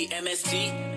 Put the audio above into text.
Hey, MST.